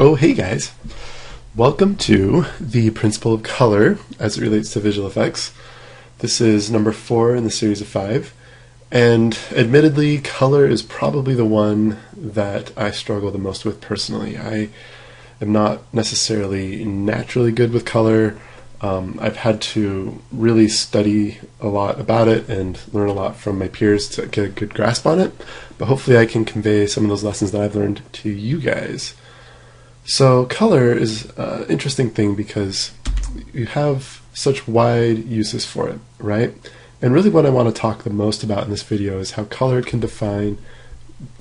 Oh, hey guys. Welcome to the principle of color as it relates to visual effects. This is number 4 in the series of 5. And admittedly, color is probably the one that I struggle the most with personally. I am not necessarily naturally good with color. I've had to really study a lot about it and learn a lot from my peers to get a good grasp on it. But hopefully I can convey some of those lessons that I've learned to you guys. So color is an interesting thing because you have such wide uses for it, right? And really what I want to talk the most about in this video is how color can define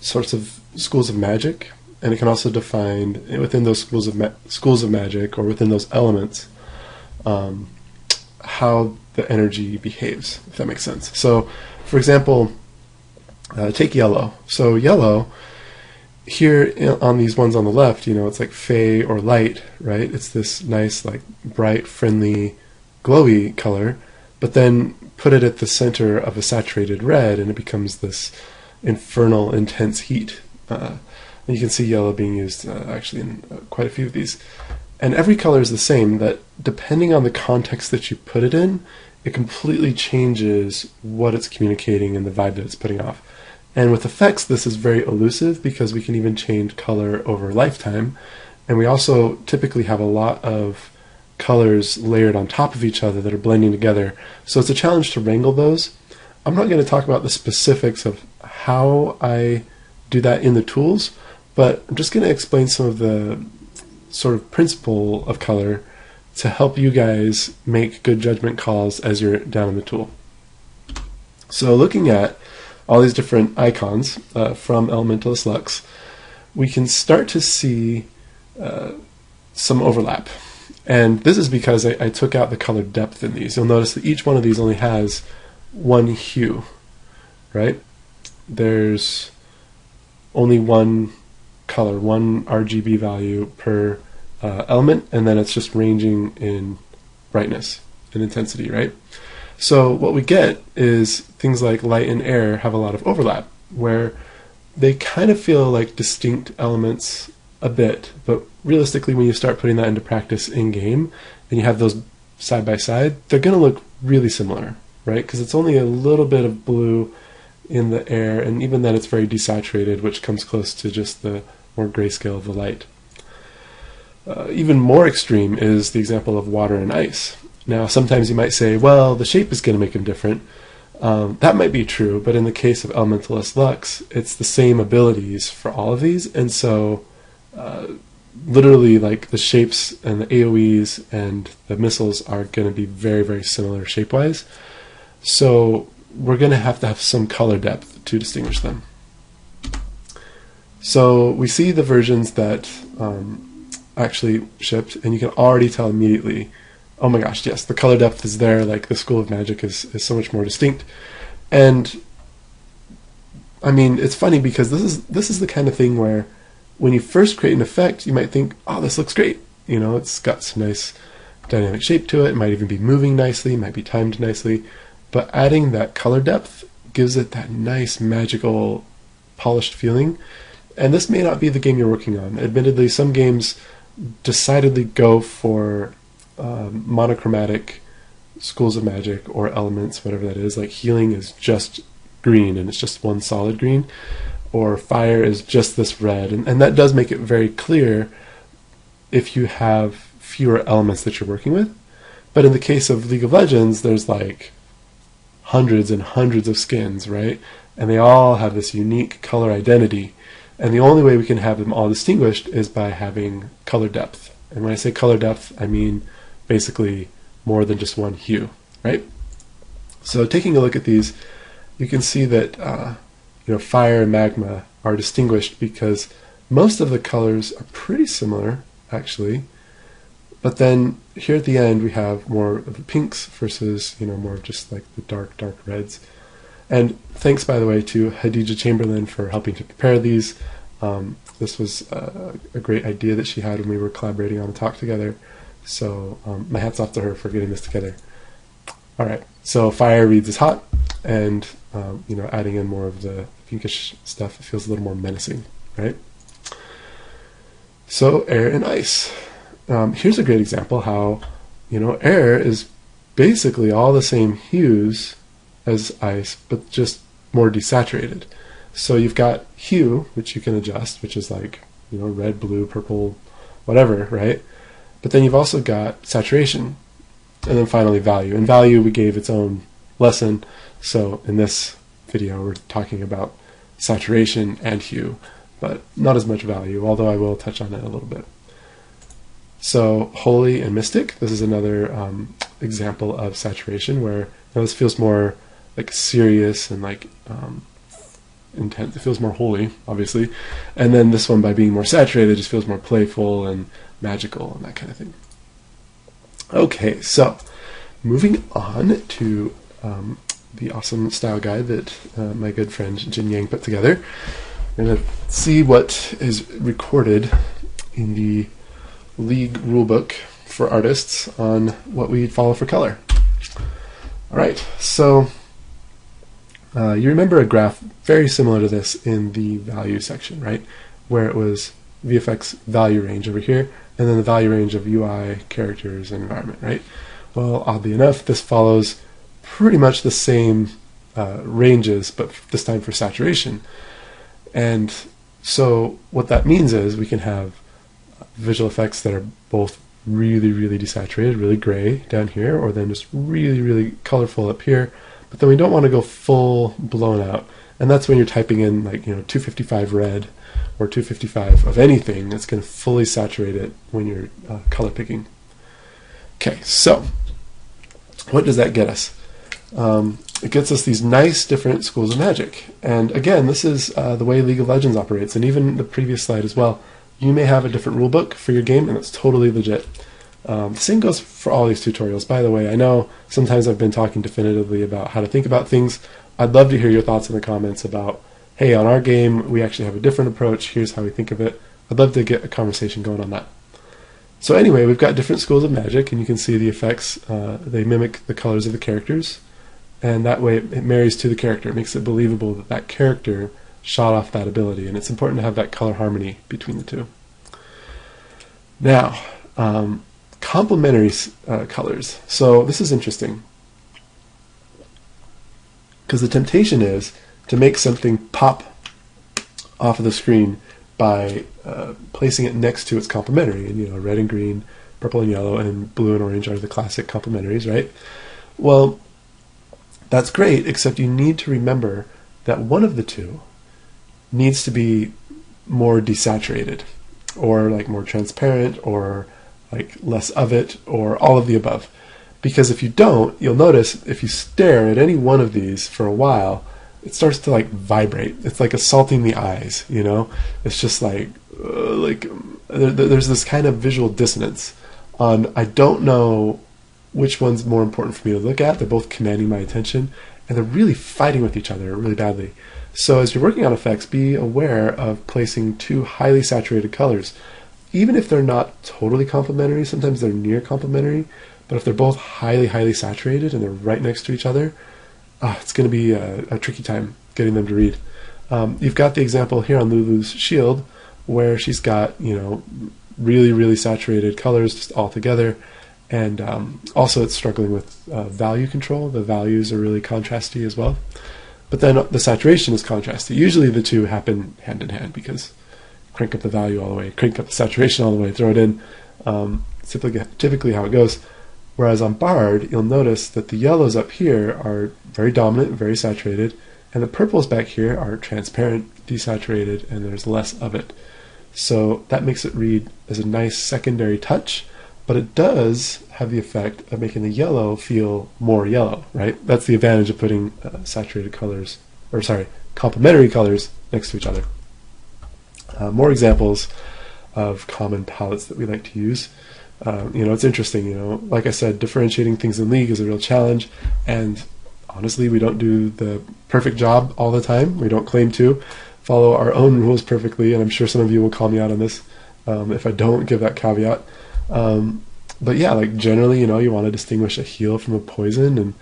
sorts of schools of magic, and it can also define within those schools of magic or within those elements how the energy behaves, if that makes sense. So for example, take yellow. So yellow, here on these ones on the left, you know, it's like fey or light, right? It's this nice, like, bright, friendly, glowy color, but then put it at the center of a saturated red, and it becomes this infernal, intense heat. And you can see yellow being used actually in quite a few of these. And every color is the same, that depending on the context that you put it in, it completely changes what it's communicating and the vibe that it's putting off. And with effects, this is very elusive because we can even change color over lifetime. And we also typically have a lot of colors layered on top of each other that are blending together. So it's a challenge to wrangle those. I'm not going to talk about the specifics of how I do that in the tools, but I'm just going to explain some of the sort of principle of color to help you guys make good judgment calls as you're down in the tool. So looking at all these different icons from Elementalist Lux, we can start to see some overlap. And this is because I took out the color depth in these. You'll notice that each one of these only has one hue, right? There's only one color, one RGB value per element, and then it's just ranging in brightness and intensity, right? So what we get is things like light and air have a lot of overlap, where they kind of feel like distinct elements a bit, but realistically when you start putting that into practice in-game and you have those side by side, they're going to look really similar, right? Because it's only a little bit of blue in the air, and even then it's very desaturated, which comes close to just the more grayscale of the light. Even more extreme is the example of water and ice. Now, sometimes you might say, well, the shape is going to make them different. That might be true, but in the case of Elementalist Lux, it's the same abilities for all of these, and so literally, like, the shapes and the AoEs and the missiles are going to be very, very similar shape-wise. So we're going to have some color depth to distinguish them. So we see the versions that actually shipped, and you can already tell immediately, oh my gosh, yes, the color depth is there, like the school of magic is so much more distinct. And I mean, it's funny because this is the kind of thing where when you first create an effect, you might think, oh, this looks great. You know, it's got some nice dynamic shape to it, it might even be moving nicely, it might be timed nicely. But adding that color depth gives it that nice, magical, polished feeling. And this may not be the game you're working on. Admittedly, some games decidedly go for monochromatic schools of magic or elements, whatever that is. Like healing is just green and it's just one solid green, or fire is just this red, and that does make it very clear if you have fewer elements that you're working with. But in the case of League of Legends, there's like hundreds and hundreds of skins, right? And they all have this unique color identity, and the only way we can have them all distinguished is by having color depth. And when I say color depth, I mean basically more than just one hue, right? So taking a look at these, you can see that you know, fire and magma are distinguished because most of the colors are pretty similar, actually. But then here at the end, we have more of the pinks versus, you know, more of just like the dark reds. And thanks, by the way, to Hadiza Chamberlain for helping to prepare these. This was a great idea that she had when we were collaborating on a talk together. So my hat's off to her for getting this together. All right, so fire reads as hot, and you know, adding in more of the pinkish stuff, it feels a little more menacing, right? So air and ice. Here's a great example how, you know, air is basically all the same hues as ice, but just more desaturated. So you've got hue, which you can adjust, which is like, you know, red, blue, purple, whatever, right? But then you've also got saturation, and then finally value. And value we gave its own lesson. So in this video, we're talking about saturation and hue, but not as much value, although I will touch on it a little bit. So holy and mystic, this is another example of saturation where now this feels more like serious and like intense. It feels more holy, obviously. And then this one, by being more saturated, just feels more playful and magical and that kind of thing. Okay, so moving on to the awesome style guide that my good friend Jin Yang put together. We're going to see what is recorded in the League rulebook for artists on what we follow for color. All right, so you remember a graph very similar to this in the value section, right? Where it was VFX value range over here, and then the value range of UI, characters, and environment, right? Well, oddly enough, this follows pretty much the same ranges, but this time for saturation. And so what that means is we can have visual effects that are both really, really desaturated, really gray down here, or then just really, really colorful up here. But then we don't want to go full blown out. And that's when you're typing in like, you know, 255 red or 255 of anything that's going to fully saturate it when you're color picking. Okay, so what does that get us? It gets us these nice different schools of magic. And again, this is the way League of Legends operates, and even the previous slide as well. You may have a different rule book for your game, and it's totally legit. The same goes for all these tutorials. By the way, I know sometimes I've been talking definitively about how to think about things. I'd love to hear your thoughts in the comments about, hey, on our game, we actually have a different approach. Here's how we think of it. I'd love to get a conversation going on that. So anyway, we've got different schools of magic, and you can see the effects. They mimic the colors of the characters, and that way it marries to the character. It makes it believable that that character shot off that ability, and it's important to have that color harmony between the two. Now, complementary colors. So this is interesting, because the temptation is to make something pop off of the screen by placing it next to its complementary. And you know, red and green, purple and yellow, and blue and orange are the classic complementaries, right? Well, that's great, except you need to remember that one of the two needs to be more desaturated, or like more transparent, or like less of it, or all of the above. Because if you don't, you'll notice if you stare at any one of these for a while, it starts to like vibrate. It's like assaulting the eyes, you know? It's just there's this kind of visual dissonance on, I don't know which one's more important for me to look at. They're both commanding my attention, and they're really fighting with each other really badly. So as you're working on effects, be aware of placing two highly saturated colors. Even if they're not totally complementary, sometimes they're near complementary, but if they're both highly, highly saturated and they're right next to each other, it's going to be a tricky time getting them to read. You've got the example here on Lulu's shield, where she's got, you know, really, really saturated colors just all together, and also it's struggling with value control. The values are really contrasty as well. But then the saturation is contrasty. Usually the two happen hand in hand, because crank up the value all the way, crank up the saturation all the way, throw it in. It's typically how it goes. Whereas on Bard, you'll notice that the yellows up here are very dominant, very saturated, and the purples back here are transparent, desaturated, and there's less of it. So that makes it read as a nice secondary touch, but it does have the effect of making the yellow feel more yellow, right? That's the advantage of putting saturated colors, or sorry, complementary colors next to each other. More examples of common palettes that we like to use. You know, it's interesting, you know, like I said, differentiating things in League is a real challenge, and honestly, we don't do the perfect job all the time. We don't claim to follow our own rules perfectly, and I'm sure some of you will call me out on this if I don't give that caveat. But yeah, like generally, you know, you want to distinguish a heal from a poison, and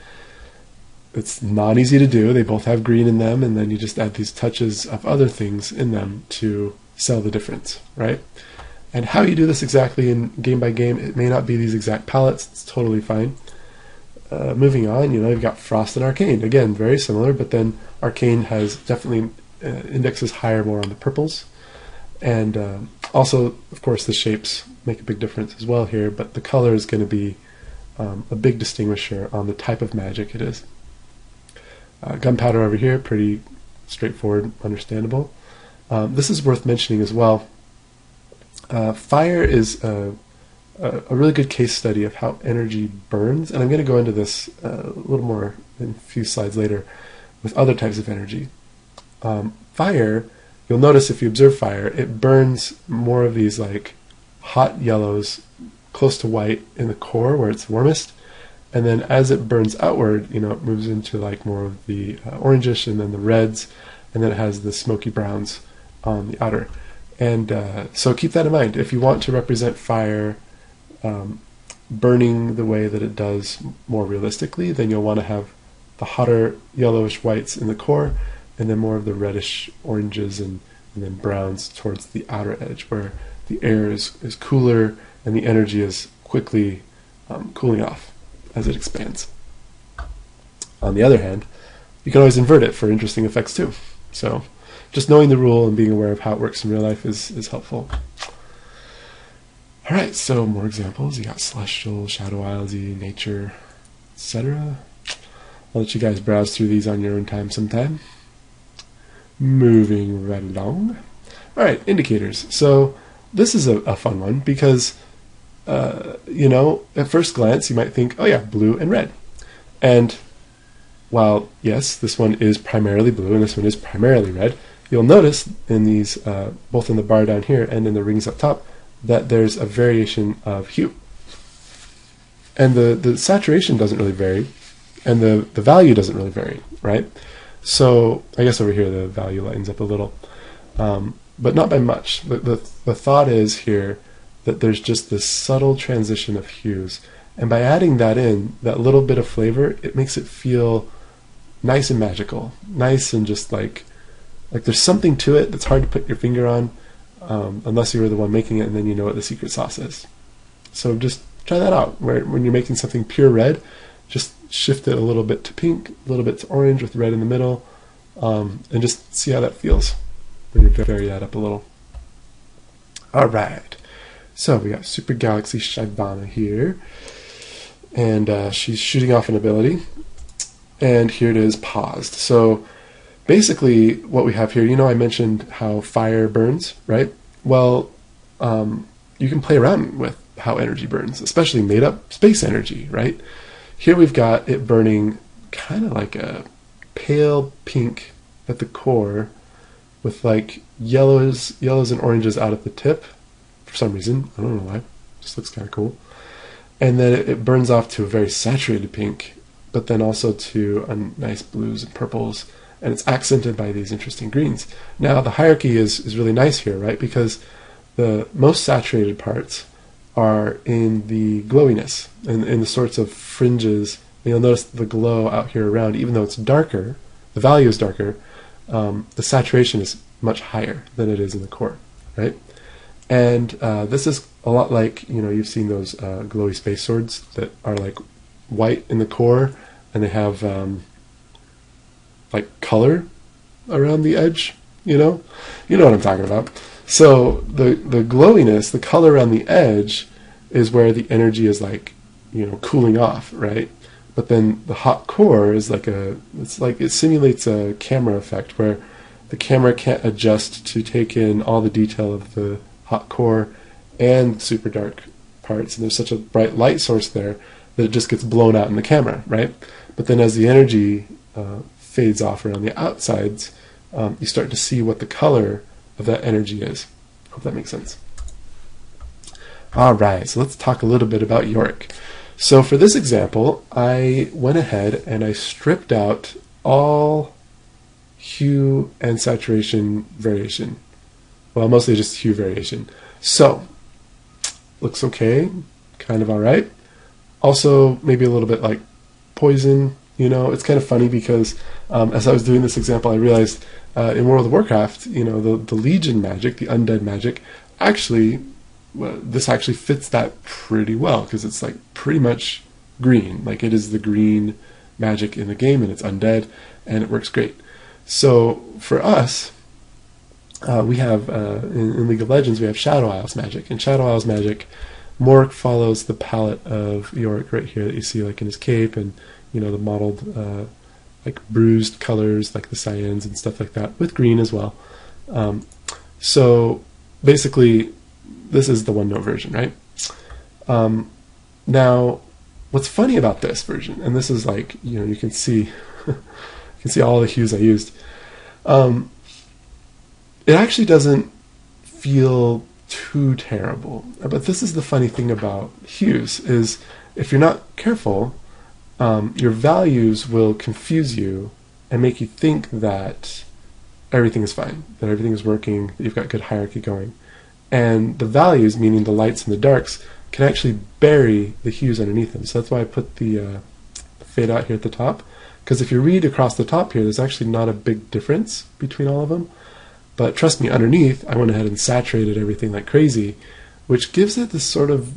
it's not easy to do. They both have green in them, and then you just add these touches of other things in them to sell the difference, right? And how you do this exactly in game by game, it may not be these exact palettes, it's totally fine. Moving on, you know, you've got Frost and Arcane. Again, very similar, but then Arcane has definitely indexes higher more on the purples. And also, of course, the shapes make a big difference as well here, but the color is going to be a big distinguisher on the type of magic it is. Gunpowder over here, pretty straightforward, understandable. This is worth mentioning as well. Fire is a really good case study of how energy burns, and I'm going to go into this a little more in a few slides later with other types of energy. Fire, you'll notice if you observe fire, it burns more of these like hot yellows close to white in the core where it's warmest, and then as it burns outward, you know, it moves into like more of the orangish and then the reds, and then it has the smoky browns on the outer. And so keep that in mind. If you want to represent fire burning the way that it does more realistically, then you'll want to have the hotter yellowish whites in the core and then more of the reddish oranges and then browns towards the outer edge where the air is cooler and the energy is quickly cooling off as it expands. On the other hand, you can always invert it for interesting effects too. So just knowing the rule and being aware of how it works in real life is helpful. All right, so more examples. You got Celestial, Shadow Isles, Nature, etc. I'll let you guys browse through these on your own time sometime. Moving right along. All right, indicators. So this is a fun one because, you know, at first glance, you might think, oh yeah, blue and red. And while, yes, this one is primarily blue and this one is primarily red, you'll notice in these, both in the bar down here and in the rings up top, that there's a variation of hue. And the saturation doesn't really vary, and the value doesn't really vary, right? So I guess over here the value lightens up a little, but not by much. The thought is here that there's just this subtle transition of hues, and by adding that in, that little bit of flavor, it makes it feel nice and magical, nice and just like there's something to it that's hard to put your finger on, unless you were the one making it and then you know what the secret sauce is. So just try that out. When you're making something pure red, just shift it a little bit to pink, a little bit to orange with red in the middle, and just see how that feels when you vary that up a little. All right, so we got Super Galaxy Shivana here, and she's shooting off an ability, and here it is paused. So basically what we have here, you know, I mentioned how fire burns, right? Well, you can play around with how energy burns, especially made up space energy, right? Here we've got it burning kind of like a pale pink at the core with like yellows and oranges out at the tip for some reason. I don't know why, just looks kind of cool. And then it burns off to a very saturated pink, but then also to nice blues and purples, and it's accented by these interesting greens. Now the hierarchy is really nice here, right? Because the most saturated parts are in the glowiness and in the sorts of fringes. And you'll notice the glow out here around, even though it's darker, the value is darker, the saturation is much higher than it is in the core, right? And this is a lot like, you know, you've seen those glowy space swords that are like white in the core and they have like color around the edge, you know what I'm talking about. So the glowiness, the color around the edge, is where the energy is like, you know, cooling off, right? But then the hot core is like it simulates a camera effect where the camera can't adjust to take in all the detail of the hot core and super dark parts, and there's such a bright light source there that it just gets blown out in the camera, right? But then as the energy fades off around the outsides, you start to see what the color of that energy is. Hope that makes sense. All right, so let's talk a little bit about Yorick. So for this example, I went ahead and I stripped out all hue and saturation variation. Well, mostly just hue variation. So, looks okay, kind of all right. Also, maybe a little bit like poison, you know. It's kind of funny because as I was doing this example, I realized in World of Warcraft, you know, the Legion magic, the undead magic, actually this actually fits that pretty well, because it's like pretty much green. Like, it is the green magic in the game, and it's undead, and it works great. So for us, we have in League of Legends, we have Shadow Isles magic, and Shadow Isles magic more follows the palette of Yorick right here that you see, like in his cape, and you know, the mottled like bruised colors, like the cyans and stuff like that, with green as well. So basically, this is the one-note version, right? Now, what's funny about this version, and this is like, you know, you can see, you can see all the hues I used. It actually doesn't feel too terrible, but this is the funny thing about hues, is if you're not careful, your values will confuse you and make you think that everything is fine, that everything is working, that you've got good hierarchy going. And the values, meaning the lights and the darks, can actually bury the hues underneath them. So that's why I put the fade out here at the top, because if you read across the top here, there's actually not a big difference between all of them. But trust me, underneath, I went ahead and saturated everything like crazy, which gives it this sort of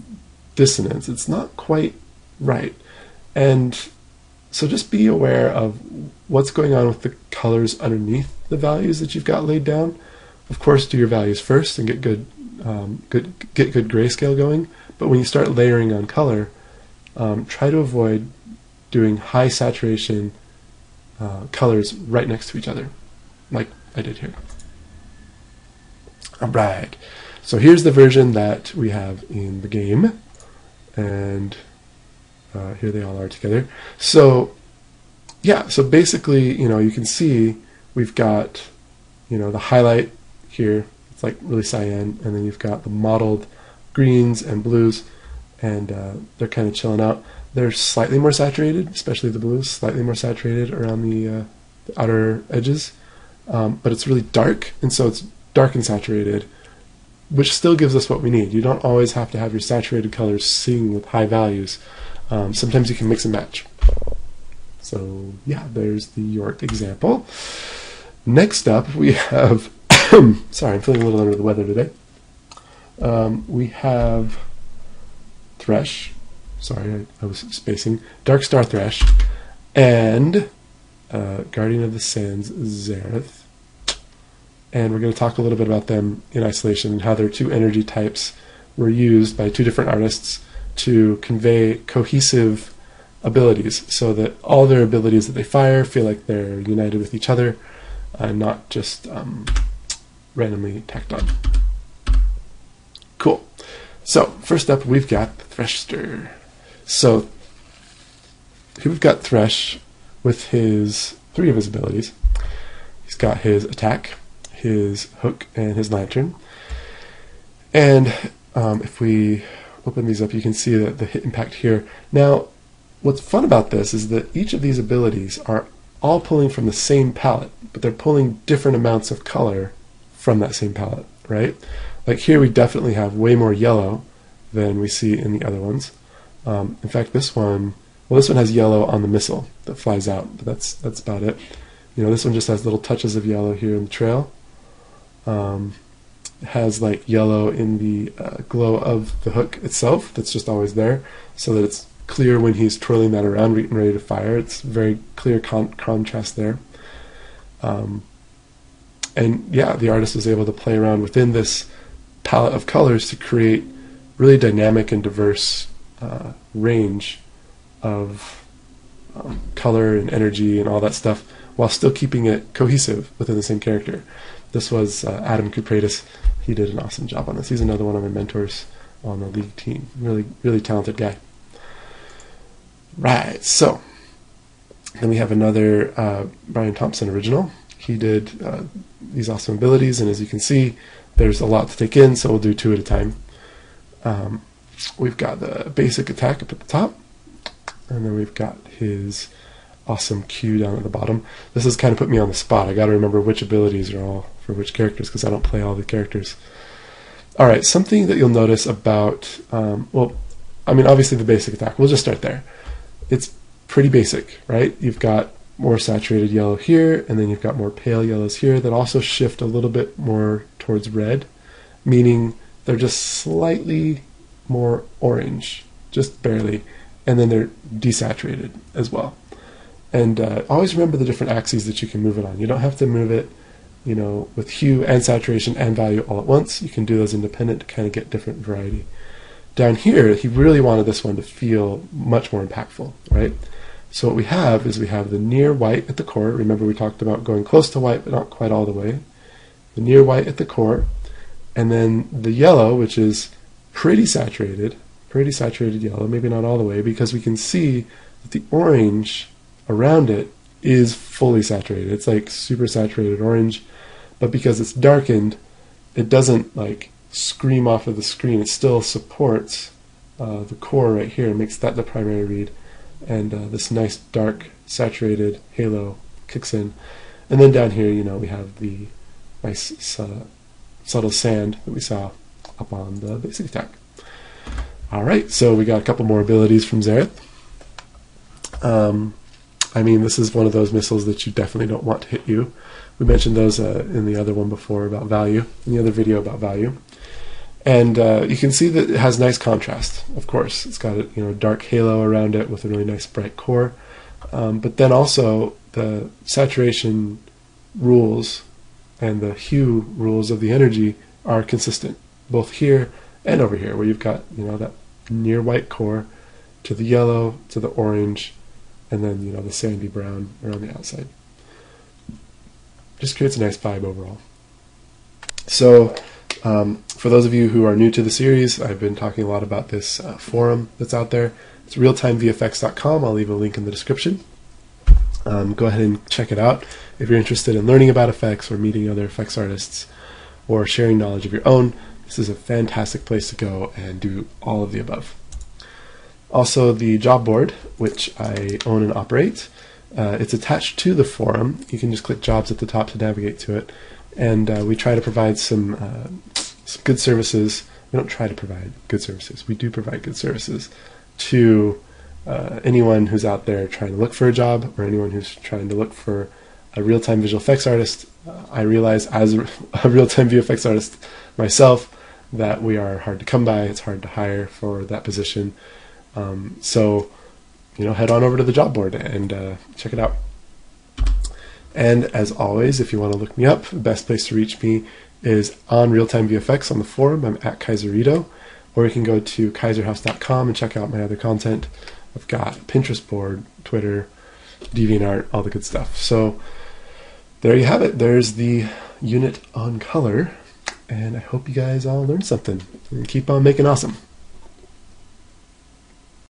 dissonance. It's not quite right. And so just be aware of what's going on with the colors underneath the values that you've got laid down. Of course, do your values first and get good, good grayscale going. But when you start layering on color, try to avoid doing high saturation colors right next to each other, like I did here. All right, so here's the version that we have in the game, and here they all are together. So yeah, so basically, you know, you can see we've got, you know, the highlight here, it's like really cyan, and then you've got the mottled greens and blues, and they're kind of chilling out. They're slightly more saturated, especially the blues, slightly more saturated around the outer edges, but it's really dark, and so it's dark and saturated, which still gives us what we need. You don't always have to have your saturated colors sing with high values. Sometimes you can mix and match. So yeah, there's the Yorick example. Next up we have, sorry, I'm feeling a little under the weather today. We have Thresh, sorry, I was spacing, Dark Star Thresh, and Guardian of the Sands Zerath. And we're going to talk a little bit about them in isolation and how their two energy types were used by two different artists to convey cohesive abilities, so that all their abilities that they fire feel like they're united with each other and not just randomly tacked on. Cool. So first up, we've got the Threshster. So here we've got Thresh with his three of his abilities. He's got his attack, his hook, and his lantern. And if we open these up, you can see that the hit impact here. Now, what's fun about this is that each of these abilities are all pulling from the same palette, but they're pulling different amounts of color from that same palette, right? Like here we definitely have way more yellow than we see in the other ones. In fact, this one, well, this one has yellow on the missile that flies out, but that's about it. You know, this one just has little touches of yellow here in the trail. Has like yellow in the glow of the hook itself, that's just always there, so that it's clear when he's twirling that around ready to fire. It's very clear contrast there. And yeah, the artist was able to play around within this palette of colors to create really dynamic and diverse range of color and energy and all that stuff, while still keeping it cohesive within the same character. This was Adam Cupratis. He did an awesome job on this. He's another one of my mentors on the League team. Really, really talented guy. Right, so then we have another Brian Thompson original. He did these awesome abilities, and as you can see, there's a lot to take in, so we'll do two at a time. We've got the basic attack up at the top, and then we've got his awesome Q down at the bottom. This has kind of put me on the spot. I got to remember which abilities are all for which characters, because I don't play all the characters. All right, something that you'll notice about, well, I mean, obviously the basic attack. We'll just start there. It's pretty basic, right? You've got more saturated yellow here, and then you've got more pale yellows here that also shift a little bit more towards red, meaning They're just slightly more orange, just barely, and then they're desaturated as well. And always remember the different axes that you can move it on. You don't have to move it, you know, with hue and saturation and value all at once. You can do those independent to kind of get different variety. Down here, he really wanted this one to feel much more impactful, right? So what we have is we have the near white at the core. Remember we talked about going close to white, but not quite all the way. The near white at the core, and then the yellow, which is pretty saturated yellow, maybe not all the way, because we can see that the orange around it is fully saturated. It's like super saturated orange, but because it's darkened, it doesn't like scream off of the screen. It still supports the core right here, makes that the primary read, and this nice dark saturated halo kicks in. And then down here, you know, we have the nice subtle sand that we saw up on the basic attack. Alright, so we got a couple more abilities from Zerath. I mean, this is one of those missiles that you definitely don't want to hit you. We mentioned those in the other one before about value, in the other video about value. And you can see that it has nice contrast, of course. It's got a dark halo around it with a really nice bright core. But then also the saturation rules and the hue rules of the energy are consistent, both here and over here, where you've got that near white core to the yellow to the orange, and then the sandy brown around the outside. Just creates a nice vibe overall. So for those of you who are new to the series, I've been talking a lot about this forum that's out there. It's RealtimeVFX.com. I'll leave a link in the description. Go ahead and check it out if you're interested in learning about effects or meeting other effects artists or sharing knowledge of your own. This is a fantastic place to go and do all of the above. Also, the job board, which I own and operate, it's attached to the forum. You can just click jobs at the top to navigate to it. And we try to provide some good services. We don't try to provide good services. We do provide good services to anyone who's out there trying to look for a job, or anyone who's trying to look for a real-time visual effects artist. I realize as a real-time VFX artist myself that we are hard to come by. It's hard to hire for that position. So, head on over to the job board and check it out. And as always, if you want to look me up, the best place to reach me is on Real-Time VFX on the forum. I'm at Kaiserito, or you can go to Kaiserhouse.com and check out my other content. I've got a Pinterest board, Twitter, DeviantArt, all the good stuff. So there you have it. There's the unit on color, and I hope you guys all learned something. And keep on making awesome.